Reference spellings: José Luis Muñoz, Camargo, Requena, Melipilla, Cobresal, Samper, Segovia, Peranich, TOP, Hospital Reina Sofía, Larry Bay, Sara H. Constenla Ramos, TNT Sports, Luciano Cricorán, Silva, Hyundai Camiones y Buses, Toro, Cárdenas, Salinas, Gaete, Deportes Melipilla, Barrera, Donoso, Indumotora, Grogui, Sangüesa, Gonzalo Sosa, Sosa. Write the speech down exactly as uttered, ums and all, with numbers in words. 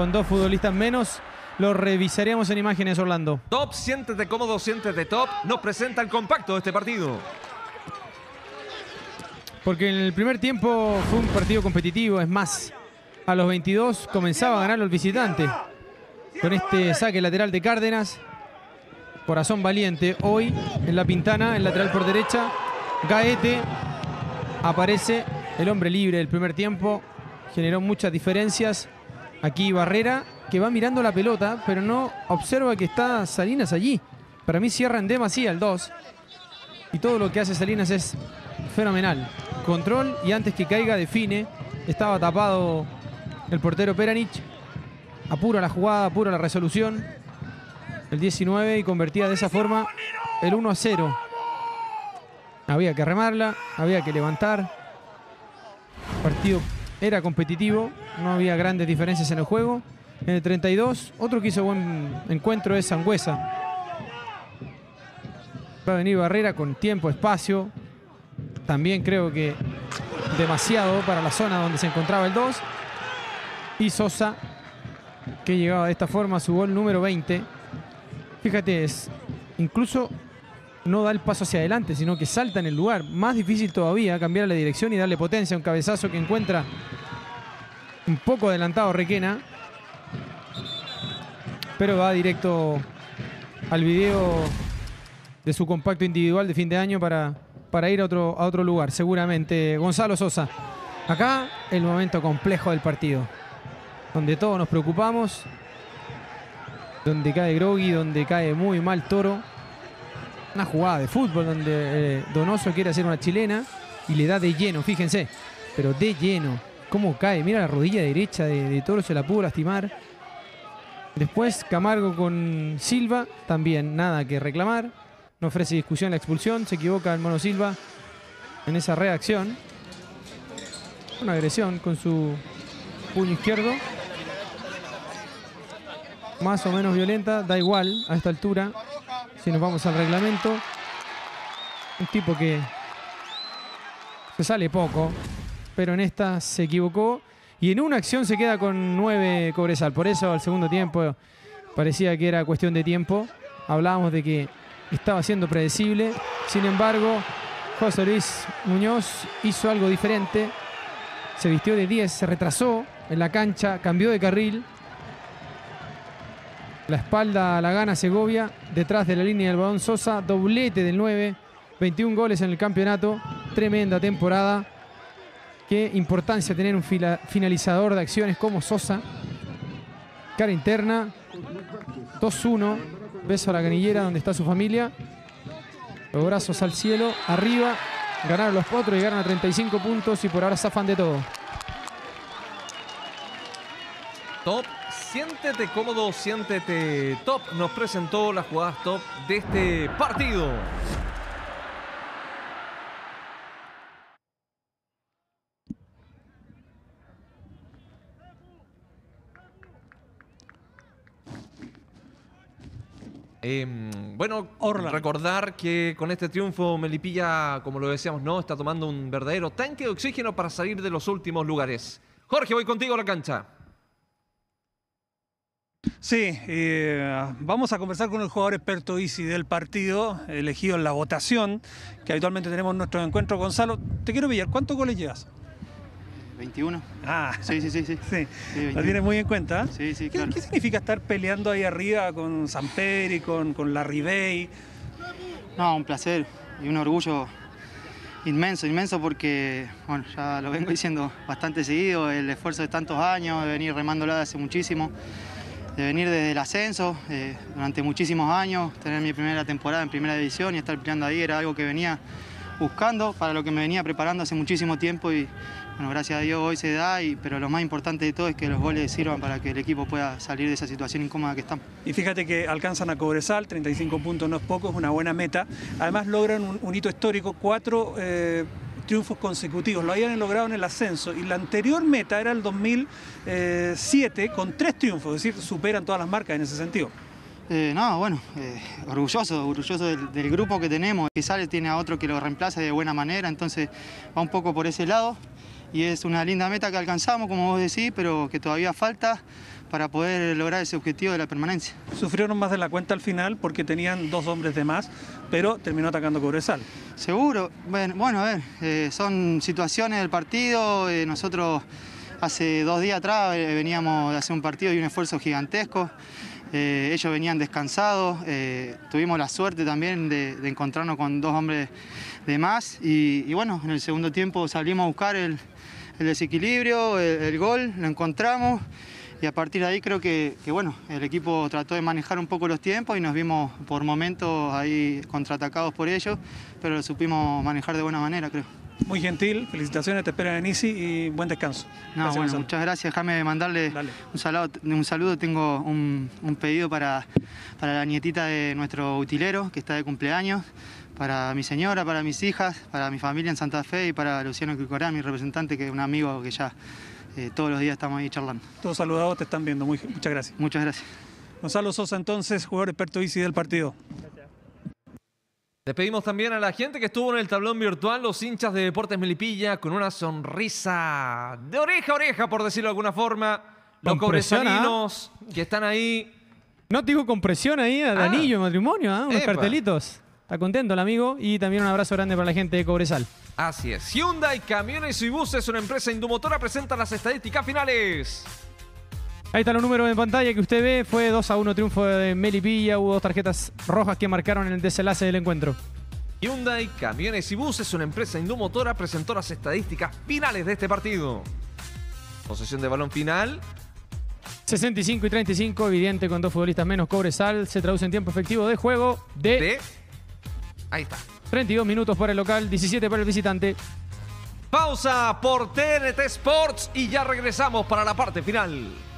con dos futbolistas menos. Lo revisaríamos en imágenes, Orlando. Top, siéntete cómodo, siéntete top. Nos presenta el compacto de este partido. Porque en el primer tiempo fue un partido competitivo. Es más, a los veintidós comenzaba a ganarlo el visitante. Con este saque lateral de Cárdenas. Corazón valiente. Hoy en la Pintana, el lateral por derecha. Gaete aparece el hombre libre del primer tiempo. Generó muchas diferencias. Aquí Barrera, que va mirando la pelota, pero no observa que está Salinas allí. Para mí cierra en demasía el dos. Y todo lo que hace Salinas es fenomenal. Control y antes que caiga define. Estaba tapado el portero Peranich. Apura la jugada, apura la resolución. El diecinueve y convertía de esa forma el uno a cero. Había que remarla, había que levantar. El partido era competitivo, no había grandes diferencias en el juego. En el treinta y dos, otro que hizo buen encuentro es Sangüesa. Va a venir Barrera con tiempo, espacio. También creo que demasiado para la zona donde se encontraba el dos. Y Sosa, que llegaba de esta forma a su gol número veinte. Fíjate, es, incluso no da el paso hacia adelante, sino que salta en el lugar. Más difícil todavía cambiar la dirección y darle potencia. Un cabezazo que encuentra un poco adelantado Requena. Pero va directo al video de su compacto individual de fin de año para, para ir a otro, a otro lugar, seguramente. Gonzalo Sosa. Acá el momento complejo del partido, donde todos nos preocupamos, donde cae Grogui, donde cae muy mal Toro. Una jugada de fútbol donde eh, Donoso quiere hacer una chilena y le da de lleno, fíjense, pero de lleno. ¿Cómo cae? Mira la rodilla derecha de, de Toro, se la pudo lastimar. Después Camargo con Silva, también nada que reclamar. No ofrece discusión la expulsión, se equivoca el mono Silva en esa reacción. Una agresión con su puño izquierdo. Más o menos violenta, da igual a esta altura. Si nos vamos al reglamento. Un tipo que se sale poco, pero en esta se equivocó. Y en una acción se queda con nueve Cobresal. Por eso al segundo tiempo parecía que era cuestión de tiempo. Hablábamos de que estaba siendo predecible. Sin embargo, José Luis Muñoz hizo algo diferente. Se vistió de diez, se retrasó en la cancha, cambió de carril. La espalda la gana Segovia. Detrás de la línea del balón Sosa. Doblete del nueve. veintiún goles en el campeonato. Tremenda temporada. Qué importancia tener un fila, finalizador de acciones como Sosa. Cara interna. dos uno. Beso a la canillera donde está su familia. Los brazos al cielo. Arriba. Ganaron los potros. Llegaron a treinta y cinco puntos y por ahora zafan de todo. Top. Siéntete cómodo. Siéntete top. Nos presentó las jugadas top de este partido. Eh, bueno, Orla. Recordar que con este triunfo Melipilla, como lo decíamos, no está tomando un verdadero tanque de oxígeno para salir de los últimos lugares. Jorge, voy contigo a la cancha. Sí, eh, vamos a conversar con el jugador experto I C I del partido, elegido en la votación que habitualmente tenemos en nuestros encuentros. Gonzalo, te quiero pillar, ¿cuántos goles llevas? veintiuno. Ah, sí, sí, sí. sí. sí, sí lo tienes muy en cuenta. ¿eh? Sí, sí, ¿Qué, claro. ¿Qué significa estar peleando ahí arriba con Samper y con, con Larry Bay? No, un placer y un orgullo inmenso, inmenso porque, bueno, ya lo vengo diciendo bastante seguido, el esfuerzo de tantos años, de venir remándola hace muchísimo, de venir desde el ascenso eh, durante muchísimos años, tener mi primera temporada en primera división y estar peleando ahí era algo que venía buscando, para lo que me venía preparando hace muchísimo tiempo y, bueno, gracias a Dios hoy se da, y, pero lo más importante de todo es que los goles sirvan para que el equipo pueda salir de esa situación incómoda que estamos. Y fíjate que alcanzan a Cobresal, treinta y cinco puntos no es poco, es una buena meta. Además logran un, un hito histórico, cuatro eh, triunfos consecutivos, lo habían logrado en el ascenso. Y la anterior meta era el dos mil siete con tres triunfos, es decir, superan todas las marcas en ese sentido. Eh, no, bueno, eh, orgulloso, orgulloso del, del grupo que tenemos. Que sale, tiene a otro que lo reemplaza de buena manera, entonces va un poco por ese lado. Y es una linda meta que alcanzamos, como vos decís, pero que todavía falta para poder lograr ese objetivo de la permanencia. Sufrieron más de la cuenta al final porque tenían dos hombres de más, pero terminó atacando Cobresal. Seguro. Bueno, bueno a ver, eh, son situaciones del partido. Eh, nosotros hace dos días atrás eh, veníamos de hacer un partido y un esfuerzo gigantesco. Eh, ellos venían descansados, eh, tuvimos la suerte también de, de encontrarnos con dos hombres de más y, y bueno, en el segundo tiempo salimos a buscar el, el desequilibrio, el, el gol, lo encontramos y a partir de ahí creo que, que bueno, el equipo trató de manejar un poco los tiempos y nos vimos por momentos ahí contraatacados por ellos, pero lo supimos manejar de buena manera, creo. Muy gentil, felicitaciones, te espero en Isi y buen descanso. No, gracias, bueno, muchas gracias, déjame mandarle un saludo, un saludo, tengo un, un pedido para, para la nietita de nuestro utilero, que está de cumpleaños, para mi señora, para mis hijas, para mi familia en Santa Fe y para Luciano Cricorán, mi representante, que es un amigo que ya eh, todos los días estamos ahí charlando. Todos saludados, te están viendo, muy, muchas gracias. Muchas gracias. Gonzalo Sosa entonces, jugador experto Isi del partido. Les pedimos también a la gente que estuvo en el tablón virtual, los hinchas de Deportes Melipilla, con una sonrisa de oreja a oreja, por decirlo de alguna forma. Los cobresalinos ¿ah? que están ahí. No, digo con presión ahí, al ah. anillo de matrimonio, ¿eh? unos Epa. cartelitos. Está contento el amigo y también un abrazo grande para la gente de Cobresal. Así es. Hyundai Camiones y Buses, una empresa indumotora, presenta las estadísticas finales. Ahí están los números en pantalla que usted ve. Fue dos a uno triunfo de Melipilla. Hubo dos tarjetas rojas que marcaron el desenlace del encuentro. Hyundai Camiones y Buses, una empresa indumotora, presentó las estadísticas finales de este partido. Posesión de balón final. sesenta y cinco y treinta y cinco, evidente con dos futbolistas menos. Cobresal se traduce en tiempo efectivo de juego de... de... Ahí está. treinta y dos minutos para el local, diecisiete para el visitante. Pausa por T N T Sports y ya regresamos para la parte final.